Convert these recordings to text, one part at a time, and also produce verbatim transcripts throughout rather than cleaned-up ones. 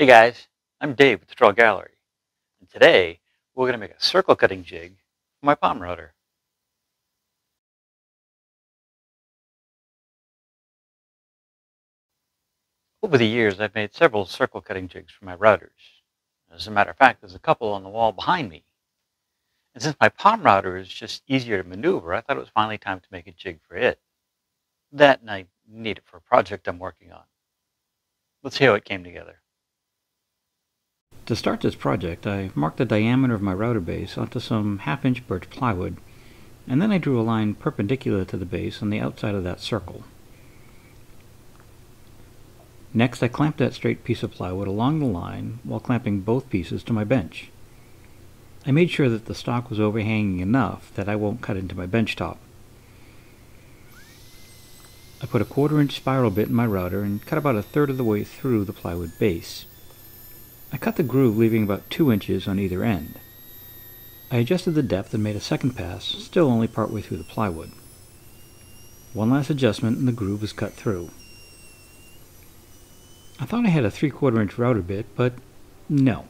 Hey guys, I'm Dave with the Trull Gallery, and today we're going to make a circle cutting jig for my palm router. Over the years I've made several circle cutting jigs for my routers. As a matter of fact, there's a couple on the wall behind me. And since my palm router is just easier to maneuver, I thought it was finally time to make a jig for it. That and I need it for a project I'm working on. Let's see how it came together. To start this project, I marked the diameter of my router base onto some half-inch birch plywood, and then I drew a line perpendicular to the base on the outside of that circle. Next, I clamped that straight piece of plywood along the line while clamping both pieces to my bench. I made sure that the stock was overhanging enough that I won't cut into my bench top. I put a quarter-inch spiral bit in my router and cut about a third of the way through the plywood base. I cut the groove leaving about two inches on either end. I adjusted the depth and made a second pass, still only partway through the plywood. One last adjustment and the groove was cut through. I thought I had a three-quarter inch router bit, but no.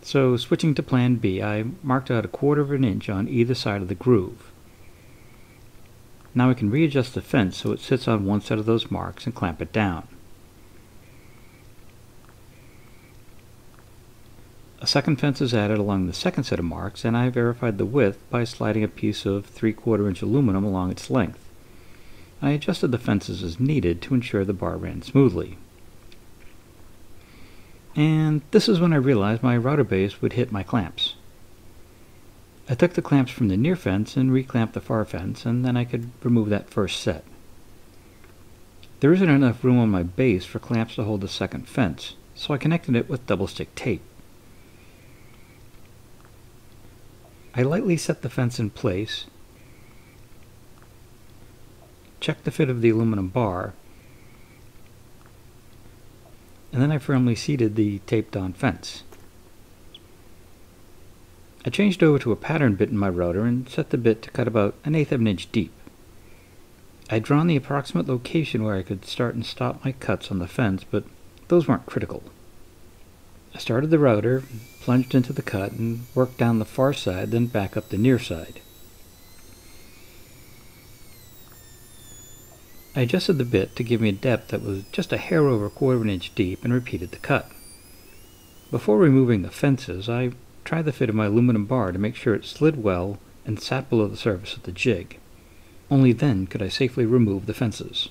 So switching to plan B, I marked out a quarter of an inch on either side of the groove. Now I can readjust the fence so it sits on one side of those marks and clamp it down. A second fence is added along the second set of marks, and I verified the width by sliding a piece of three-quarter inch aluminum along its length. I adjusted the fences as needed to ensure the bar ran smoothly. And this is when I realized my router base would hit my clamps. I took the clamps from the near fence and reclamped the far fence, and then I could remove that first set. There isn't enough room on my base for clamps to hold the second fence, so I connected it with double stick tape. I lightly set the fence in place, checked the fit of the aluminum bar, and then I firmly seated the taped-on fence. I changed over to a pattern bit in my router and set the bit to cut about an eighth of an inch deep. I'd drawn the approximate location where I could start and stop my cuts on the fence, but those weren't critical. I started the router, plunged into the cut, and worked down the far side, then back up the near side. I adjusted the bit to give me a depth that was just a hair over a quarter of an inch deep and repeated the cut. Before removing the fences, I tried the fit of my aluminum bar to make sure it slid well and sat below the surface of the jig. Only then could I safely remove the fences.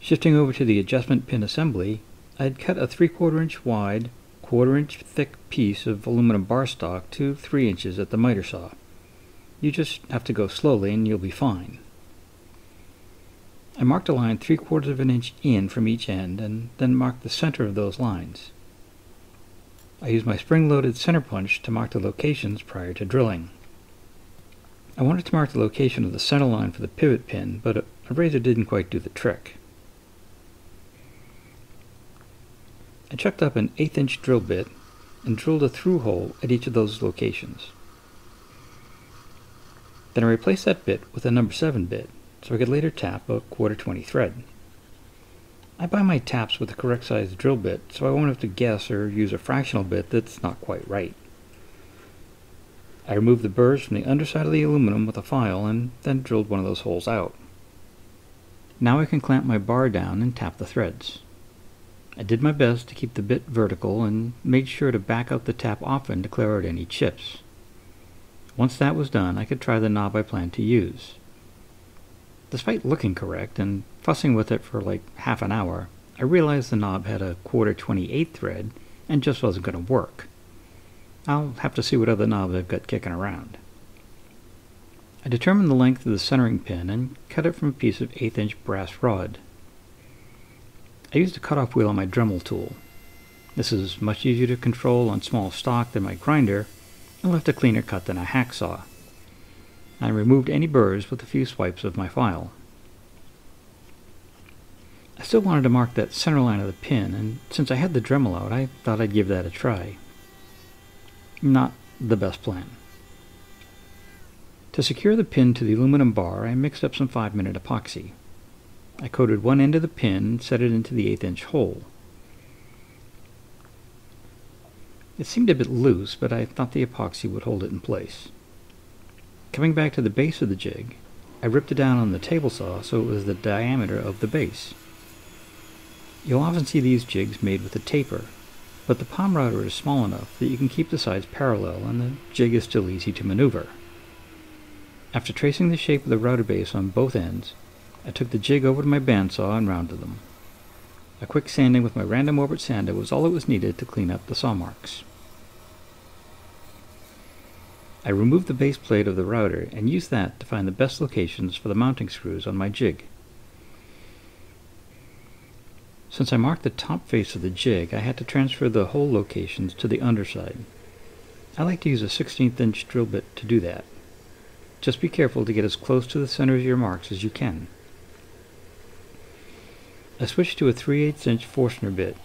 Shifting over to the adjustment pin assembly, I had cut a three-quarter inch wide, quarter-inch thick piece of aluminum bar stock to three inches at the miter saw. You just have to go slowly and you'll be fine. I marked a line three-quarters of an inch in from each end and then marked the center of those lines. I used my spring-loaded center punch to mark the locations prior to drilling. I wanted to mark the location of the center line for the pivot pin, but a, a razor didn't quite do the trick. I chucked up an eighth inch drill bit and drilled a through hole at each of those locations. Then I replaced that bit with a number seven bit so I could later tap a quarter twenty thread. I buy my taps with the correct size drill bit so I won't have to guess or use a fractional bit that's not quite right. I removed the burrs from the underside of the aluminum with a file and then drilled one of those holes out. Now I can clamp my bar down and tap the threads. I did my best to keep the bit vertical and made sure to back out the tap often to clear out any chips. Once that was done, I could try the knob I planned to use. Despite looking correct and fussing with it for like half an hour, I realized the knob had a quarter twenty-eight thread and just wasn't going to work. I'll have to see what other knobs I've got kicking around. I determined the length of the centering pin and cut it from a piece of eighth inch brass rod. I used a cutoff wheel on my Dremel tool. This is much easier to control on small stock than my grinder and left a cleaner cut than a hacksaw. I removed any burrs with a few swipes of my file. I still wanted to mark that center line of the pin, and since I had the Dremel out, I thought I'd give that a try. Not the best plan. To secure the pin to the aluminum bar, I mixed up some five minute epoxy. I coated one end of the pin, set it into the eighth inch hole. It seemed a bit loose, but I thought the epoxy would hold it in place. Coming back to the base of the jig, I ripped it down on the table saw so it was the diameter of the base. You'll often see these jigs made with a taper, but the Palm Router is small enough that you can keep the sides parallel and the jig is still easy to maneuver. After tracing the shape of the router base on both ends, I took the jig over to my bandsaw and rounded them. A quick sanding with my random orbit sander was all that was needed to clean up the saw marks. I removed the base plate of the router and used that to find the best locations for the mounting screws on my jig. Since I marked the top face of the jig, I had to transfer the hole locations to the underside. I like to use a sixteenth inch drill bit to do that. Just be careful to get as close to the center of your marks as you can. I switched to a three eighths inch Forstner bit.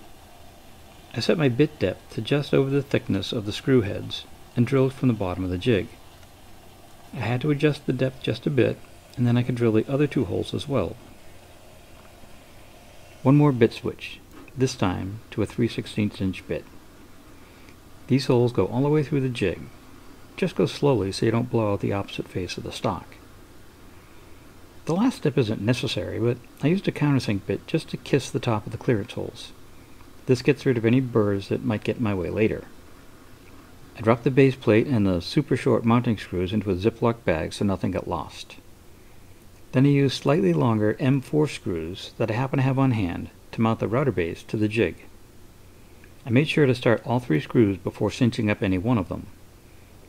I set my bit depth to just over the thickness of the screw heads and drilled from the bottom of the jig. I had to adjust the depth just a bit, and then I could drill the other two holes as well. One more bit switch, this time to a three sixteenths inch bit. These holes go all the way through the jig. Just go slowly so you don't blow out the opposite face of the stock. The last step isn't necessary, but I used a countersink bit just to kiss the top of the clearance holes. This gets rid of any burrs that might get in my way later. I dropped the base plate and the super short mounting screws into a Ziploc bag so nothing got lost. Then I used slightly longer M four screws that I happen to have on hand to mount the router base to the jig. I made sure to start all three screws before cinching up any one of them.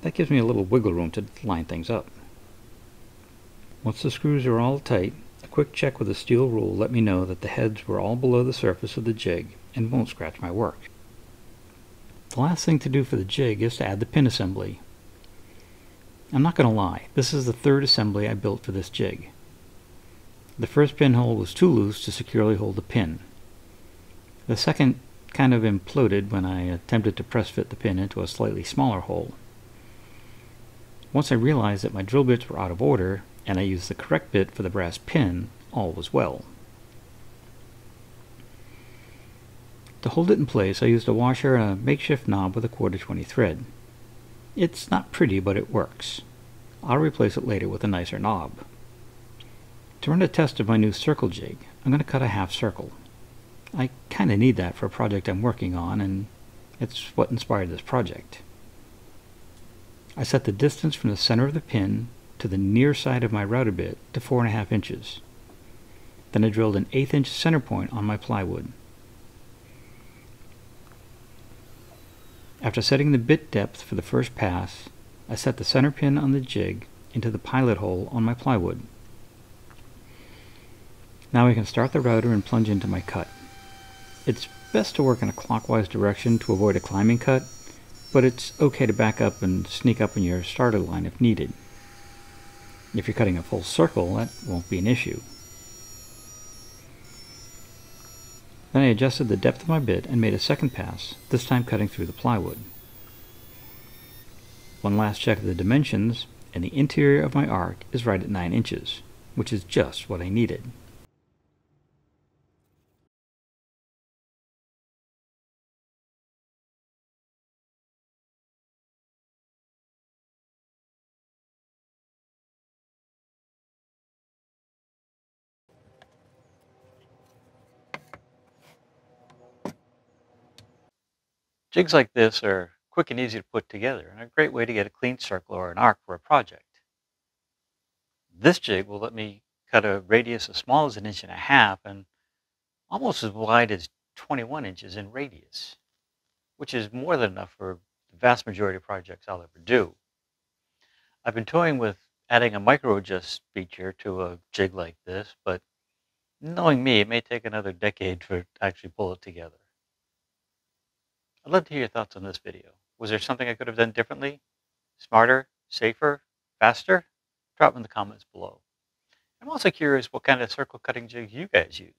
That gives me a little wiggle room to line things up. Once the screws are all tight, a quick check with a steel rule let me know that the heads were all below the surface of the jig and won't scratch my work. The last thing to do for the jig is to add the pin assembly. I'm not going to lie, this is the third assembly I built for this jig. The first pinhole was too loose to securely hold the pin. The second kind of imploded when I attempted to press fit the pin into a slightly smaller hole. Once I realized that my drill bits were out of order, and I used the correct bit for the brass pin, all was well. To hold it in place, I used a washer and a makeshift knob with a quarter twenty thread. It's not pretty, but it works. I'll replace it later with a nicer knob. To run a test of my new circle jig, I'm going to cut a half circle. I kind of need that for a project I'm working on, and it's what inspired this project. I set the distance from the center of the pin to the near side of my router bit to four and a half inches. Then I drilled an eighth inch center point on my plywood. After setting the bit depth for the first pass, I set the center pin on the jig into the pilot hole on my plywood. Now I can start the router and plunge into my cut. It's best to work in a clockwise direction to avoid a climbing cut, but it's okay to back up and sneak up on your starter line if needed. If you're cutting a full circle, that won't be an issue. Then I adjusted the depth of my bit and made a second pass, this time cutting through the plywood. One last check of the dimensions, and the interior of my arc is right at nine inches, which is just what I needed. Jigs like this are quick and easy to put together and a great way to get a clean circle or an arc for a project. This jig will let me cut a radius as small as an inch and a half and almost as wide as twenty-one inches in radius, which is more than enough for the vast majority of projects I'll ever do. I've been toying with adding a micro-adjust feature to a jig like this, but knowing me, it may take another decade for it to actually pull it together. I'd love to hear your thoughts on this video. Was there something I could have done differently? Smarter? Safer? Faster? Drop in the comments below. I'm also curious what kind of circle cutting jigs you guys use.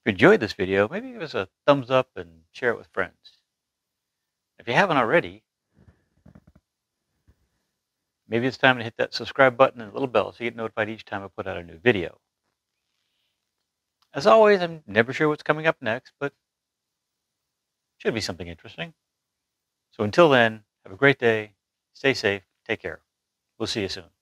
If you enjoyed this video, maybe give us a thumbs up and share it with friends. If you haven't already, maybe it's time to hit that subscribe button and little bell so you get notified each time I put out a new video. As always, I'm never sure what's coming up next, but should be something interesting. So until then, have a great day, stay safe, take care. We'll see you soon.